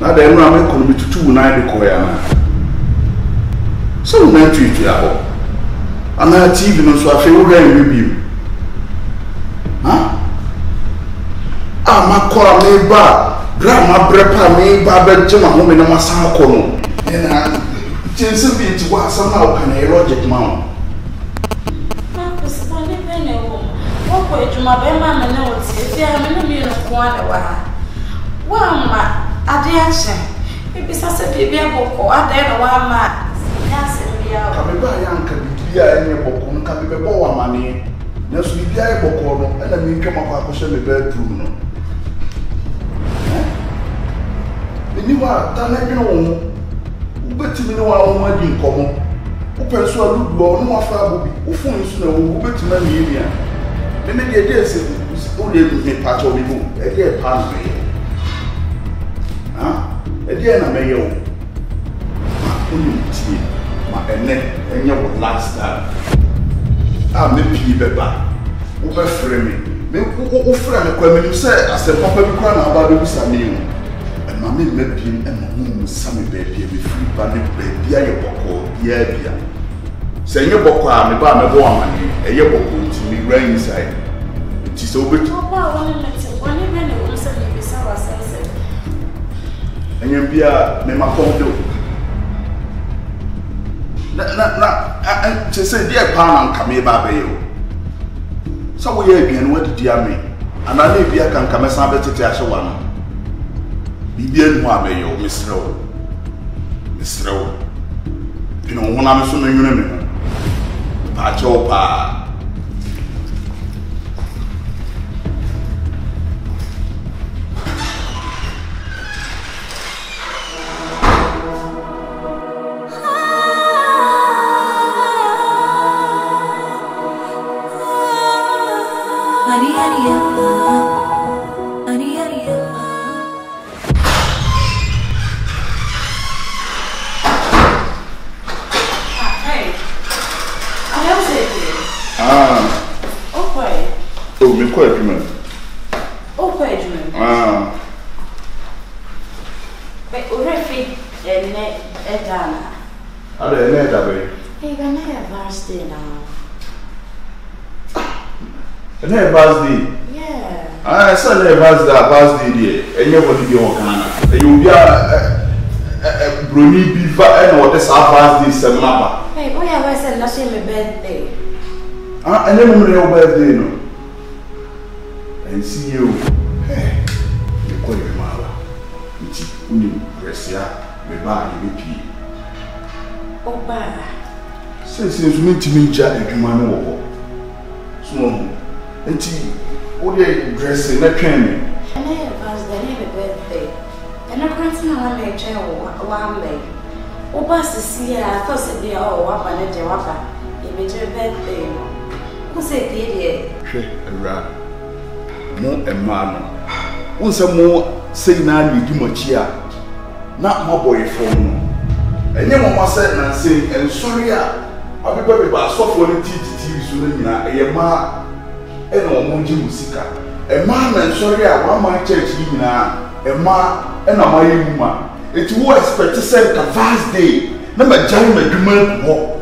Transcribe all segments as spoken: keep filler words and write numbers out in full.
Now they know I'm going to be two nine the so we went to it. And I achieved no so I feel with you. Huh? I'm a call me bar, grandma brepa me barber to my home in a massa column. And I just be to what somehow can I roger mount. What to my mamma notes if they have no meal of one. Well, I dare say, if it's a baby, I don't know why I'm yes, we are. Come by, uncle, be a book, and come be a bow money. Yes, we be a book, and then we come up with a bedroom. You are telling me, but you know, I want my dream come. Who persuaded you, or no affair, who phones know, who bet my million. Then the idea is only a part of you, a dear past. Again, I may go. My only tea, my neck, and your last time. I may be better. Over framing. Maybe over framing when you say, as a proper crown about the Samuel. And Mammy met him and whom Sammy baby with free banning baby, dear Boko, dear dear. Say your Boko, I'm about my woman, and your Boko to me rain inside. It is over to and you'll be a memorable. She said, dear Pan, come here, Babayo. So we are being what dear me, and I may be a can come as a better teacher one. Be being one, Mayo, Miss Rowe. Miss Rowe. You know, one I'm assuming you remember. Pachopa. I never knew your birthday, no. And see you. Hey, you call your mother. It's only Gracia, my bag, my pee. Oh, bah. Since you meet me, Jack, you man over. So, and see, all day dressing, that training. And I have asked the name of birthday. And I can't know how many child one day. Oh, Pastor, see, I thought it'd be all up and let you up. You may do nothing. Who's a idiot? She a rat. More a man. Once a more say now you do much here. Not my boy phone. And then mama said and saying, and sorry, I'll be baby, but I saw for the T T T soon. A man and a monkey musica. A man and sorry, one man church in a man and a my woman. It was expected to say the first day. Never join my human walk.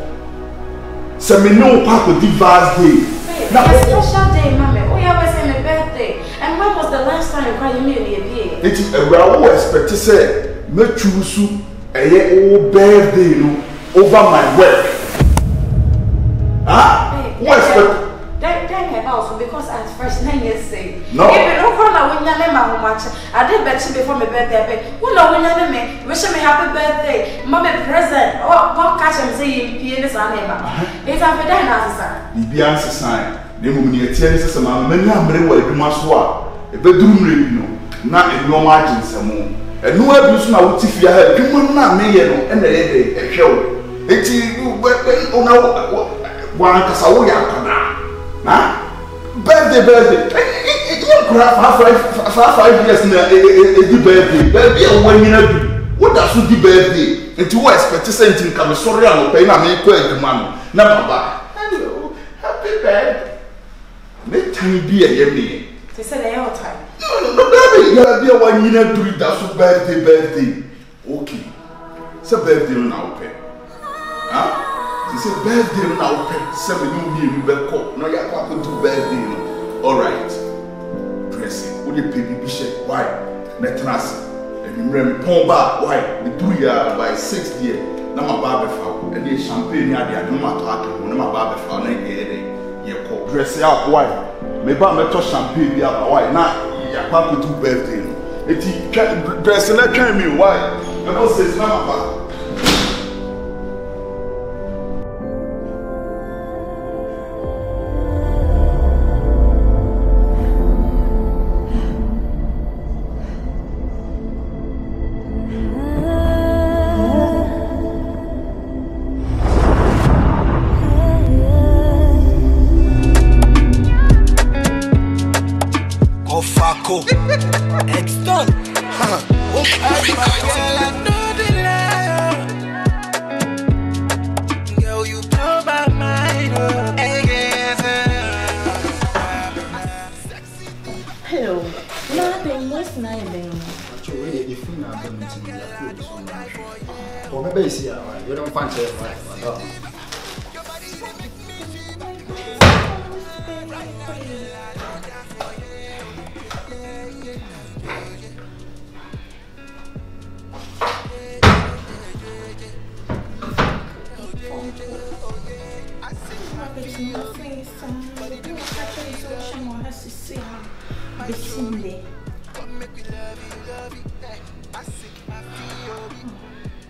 So, me no pack with the first day. Wait, now, a special day, Mammy. We always have my birthday. And when was the last time you cried? You made me a day. It is a raw expected to say, me choose a year old birthday over my work. Ah, what's that? Then also because I was fresh nine years sick. No. If you don't call my winner, I did bet you before my birthday. Who know when I me? Wish me happy birthday. Mommy present. Oh, come catch him saying, Pianist and Emma. It's after that answer. The answer sign. The woman here tells us a man, many are very well, you must walk. If they do, you know, not in your margin some more. And no abuse now, if you have, you will not make it on the day. A show. It's you, but oh no, one Casawoya. Huh? Birthday, birthday. It won't grab five, five, five years in a birthday. Birthday, a one minute. What does it be birthday? And you expect to send him come sorry, I'm paying a make the man. Now, Papa, hello, happy birthday. Make time be a year. They said they all time. No, no, no, no, no, one minute to it. That's birthday, birthday. Okay. So, birthday, now, pay. Huh? She said, birthday now, seven new year, you now you're going to birthday. Alright. Pressing. What the baby bishop? Why? Netras. And you remember, Pomba, why? The two year by sixth year. Now my barber found. And the champagne, I don't matter. When my barber found, I get you call. Dressing up, why? Maybe I'm not champagne, why? Now you're going to birthday. It's dressing like me, why? And I say, it's not about.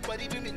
But they told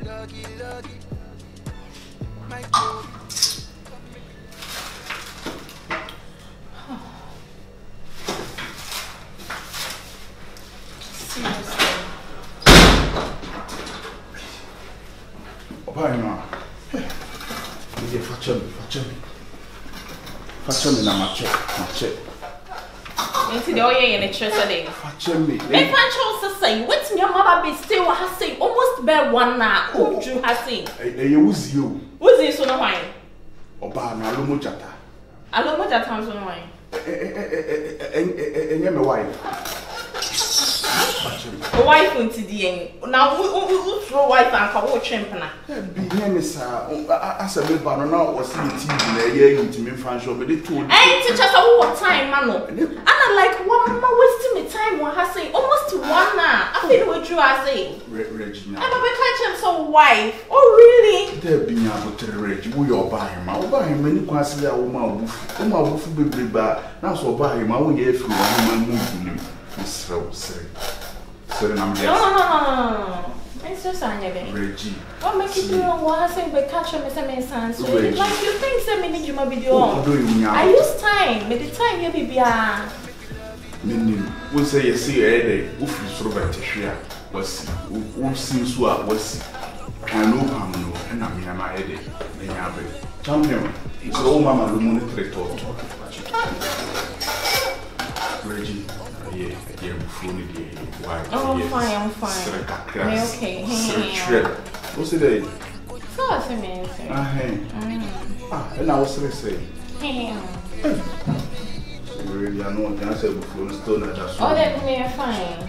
hey, teacher, so what time, Mano? And I like one more wasting my time. One has say almost one hour. I feel what you are saying. Reggie, I'm catching some wife. Oh, really? They've been able to Reggie. We are buying my buying many quantities of woman. Oh, my wolf will be bad. Now, so buy him. I will get through one moving. So, sorry. So, I'm no, no, no, no. It's just an event. Reggie. What make you do what I say? But catch him, Mister Manson. So, like you think, so many you might be doing. I use time, but the time you be beyond. Meaning, we say you see a day, who feels so bad to share, was who seems to have was. I know, I know, and I mean, I'm a headache. Champion, So mama lo money threatened. Reggie, yeah, yeah, we phone it, yeah, why? Oh, I'm fine, I'm fine. I'm okay. Hey, what's the day? So what's the matter? Ah, hey. Ah, and I was stressing. Hey. Really, I know. Can I say we phone still not just? Oh, that me fine.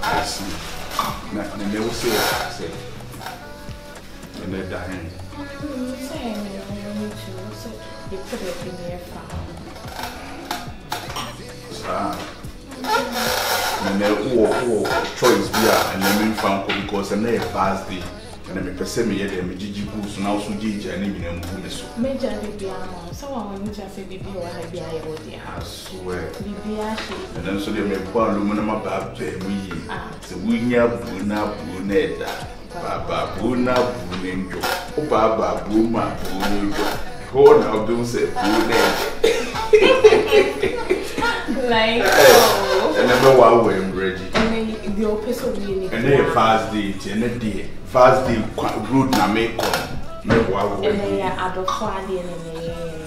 I see. Now, the mail say what? Say. The mail that hand. Say me, me too. So they put it in their phone. Ah, and then oh oh, choice beer, and then me found because I'm not fast day, and then me person me here, me Gigi goose, now so Gigi, and then me no move me so. Me just beer, someone want me just say beer, I have beer all day. I swear. Beer she. And then so they me pour aluminum a bag beer me. So we nya buna buna da, baba buna bunenjo, o baba buma bunenjo, who now don't say bunenjo. Like, oh. And then while we're in Reggie. And then the office will be in it. And then a fast day, and then day, fast day, road na make come. Make while we're in. And then you're at the far day, and then you're in it.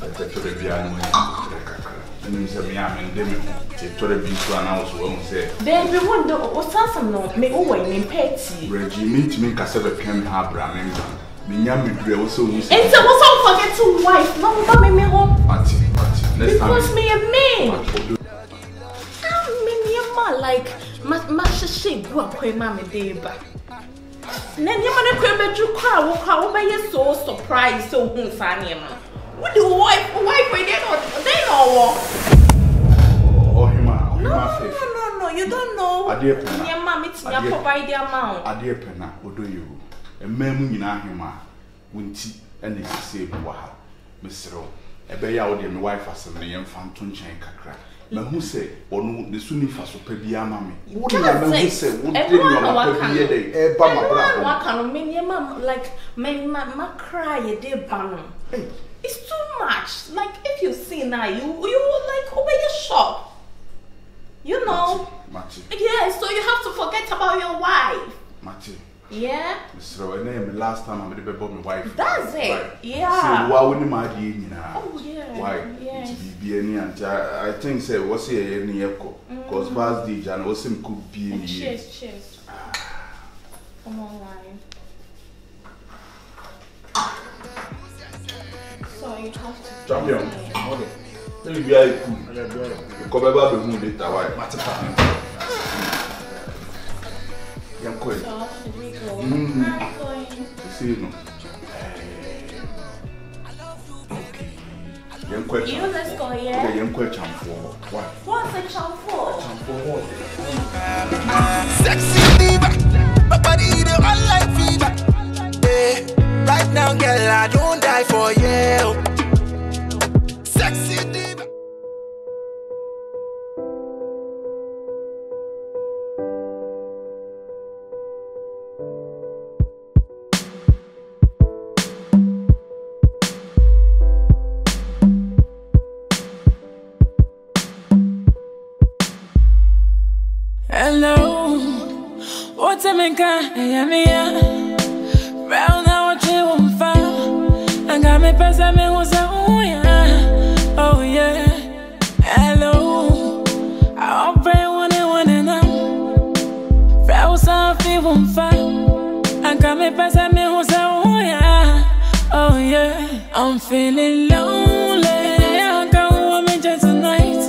I take to the piano and kakara. And then say me am in them. Take to the beach and house when say. Then we want the osansam no me o we me petty. Reggie meet me kasebe kem ha bra me. And so what's all forget to wife? No, no, me me home. Because me a man. I'm me a man like Master Shake. Go up, Mammy Deba. Then you want to come back to cry, walk out by your soul, surprise, so who's funny, man. What do wife, wife, they don't, they don't walk. Oh, him, no, no, no, you don't know. I dear Penna, your mammy, it's not provide the amount. I dear Penna, what do you? A man in our hima, Winty, and they say, Waha, Miss Row, a bay out in my wife as a man found Tuncha and Kakra. Now who say, or no, the sooner for Pebia, Mammy? What do you say? What do you say? A bummer, what can many a mum like men cry a dear bum? It's too much. Like, if you see now, you you like over your shop. You know, Matty. Yeah, so you have to forget about your wife. Matty. Yeah. So and then last time I remember about my wife. That's it. Right. Yeah. So why wouldn't my dear? Oh yeah. Why? Yes. Be any and I think say what's here any echo because past day and what's him could be. Cheers, cheers. Come on, wine. So you have to. Champion. Okay. Let me be a cool. You come back to me later. Why? Matter. So, should we go? Mm. I'm going. See you now. Okay. You let's go, yeah? Okay, I'm going to champo. What? What's a champo? Champo, what? Sexy fever. My body, you know, I like fever. Yeah. Right now, girl, I don't die for you. Sexy fever. Hello, what's a man can hear me? Round now, I tell him far. I got me past a man who's a oh yeah, oh yeah. Hello, I'll pray one and one and I'm round something won't far. I got me past a man who's a oh yeah, oh yeah. I'm feeling lonely. I got a woman just tonight.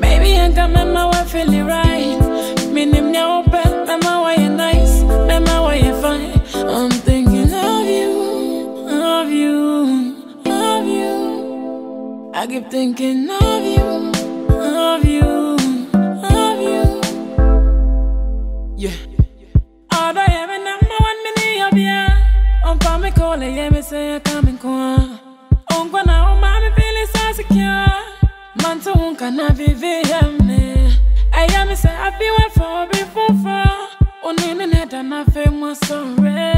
Maybe I got my wife feeling right. I'm thinking of you, of you, of you. I keep thinking of you, of you, of you. Yeah. All day every number one minute of ya. On pa me call yeah me say I come and come. On kwa na o mami feeling so secure. Man to unka na vivi me. I am me say I feel wait for before far. And I feel more sorry.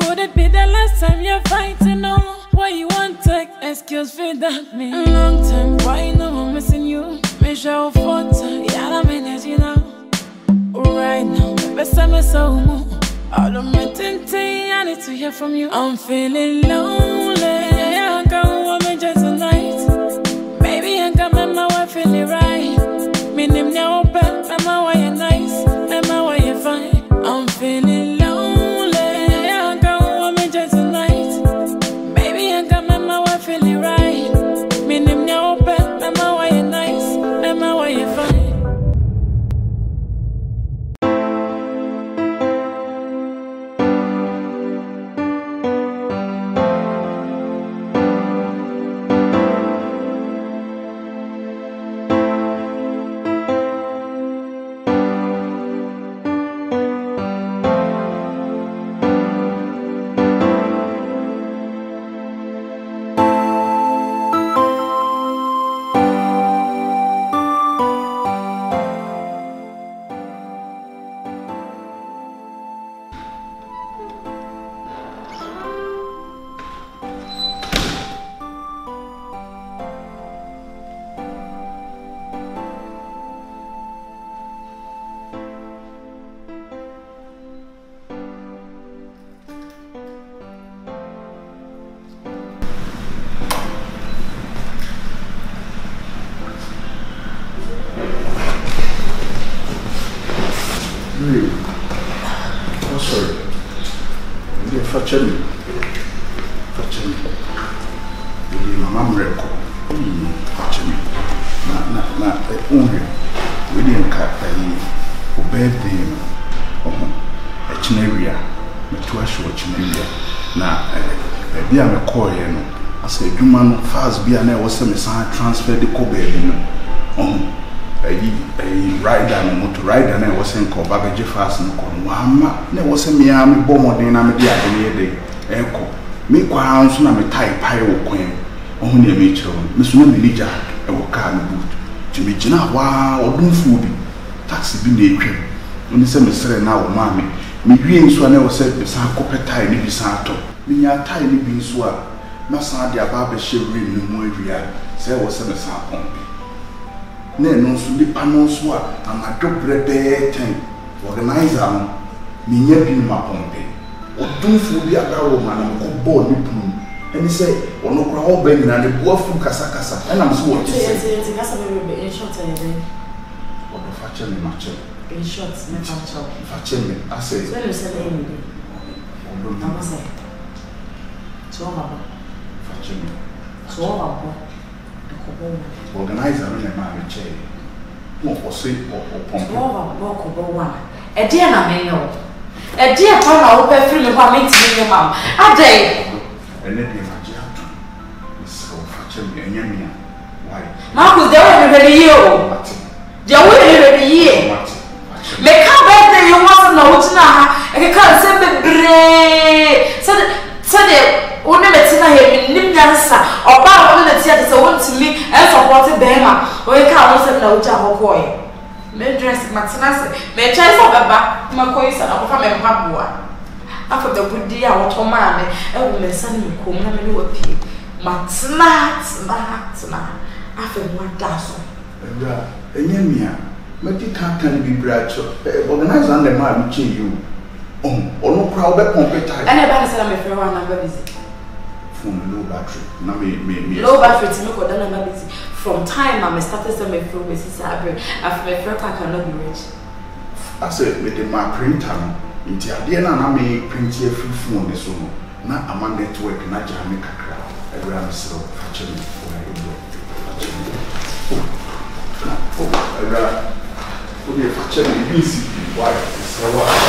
Could it be the last time you're fighting on? Why you won't take excuse for that me? Long time, why no I'm missing you? Me show photo, yeah, I'm in it, you know. Right now, best time is so much. All of my tempting, I need to hear from you. I'm feeling lonely. Yeah, I can't hold me just tonight. Maybe I can't make my wife feel it right. Me name now open, make my wife nice, make my wife fine. I'm feeling lonely. Yeah, I can't hold me just tonight. Maybe I can't make my wife feel it right. Me name now open, make my wife nice, make my wife fine. Transfer the cobe, you know. Um, a rider and motor rider, and I was in Cobaga Jeffers and Conwama. There was a Miami bomber, then I'm a dear day. Echo. Make a house and I'm a type pyro queen. Only a major, Miss Womanija, a worker boot. Jimmy Jena, wow, or do food. Taxi be naked. When the same is now, mammy. Me dreams when I was said, Miss Copper Tiny Bisanto. Me a tiny bean swab. Massa de Ababe Sherry, no more real, say was a sapon. Nay, no sleep panels were, and I took bread day ten. Organize them, me yet in my pompe. Or do fool the other woman and born with room. And he said, or no crowd banging and the poor fool Casacasa, and I'm so. Yes, yes, yes, in short, I think. Or the fashion in my church. In short, never chop. Fashion, I say, very seldom. I must say, so. So all organizer in a marriage. What was it or one? A dear Namino. A dear father, open through the family to your mom. A day. And let me imagine. So fetching me and Yamia. Why? Marcus, they were ready. They were ready. They come back there, you must know what's now. And you can't send the bread. So that. One minute, I have been dancer or power on the theatre. So, want to me and support the Bema or a car was a low job of boy. May dress Maxinas, may chance of a back, my coins and a family papua. After the good dear, what a man, a woman suddenly come and look at him. Maxinas, Maxima, after one thousand. A Yamia, but you can't be bratch organized under my chain you. Oh, or no crowd that competitor. And I better send a fair one and visit. Low battery, no, me, me, low battery to look at another busy. From time I'm a status of my flow, Missus Abbey, after my friend I cannot be rich. I said, with my printer, in the idea, and I may print here free phone this room. Now I'm on network, and I can make a crowd. I ran so fetching for a little. I ran for the fetching busy. Why?